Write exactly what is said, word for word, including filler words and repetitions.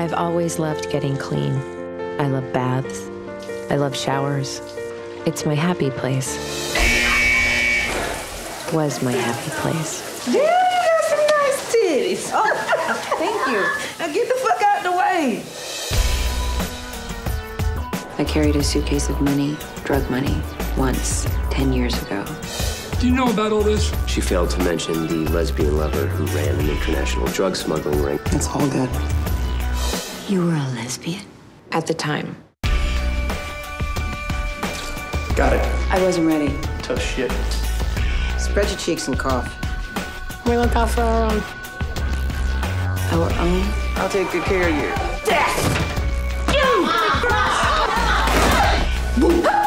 I've always loved getting clean. I love baths. I love showers. It's my happy place. Was my happy place. Yeah, that's some nice titties. Oh, thank you. Now get the fuck out of the way. I carried a suitcase of money, drug money, once, ten years ago. Do you know about all this? She failed to mention the lesbian lover who ran an international drug smuggling ring. It's all good. You were a lesbian? At the time. Got it. I wasn't ready. Tough shit. Spread your cheeks and cough. We look out for our own. Our own? I'll take good care of you. Death! You! Boom!